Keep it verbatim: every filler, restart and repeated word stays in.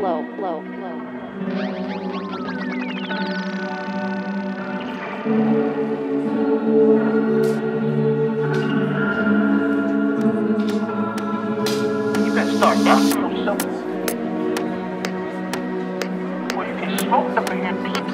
low, low, low. You better start that. Well, you can smoke up in here.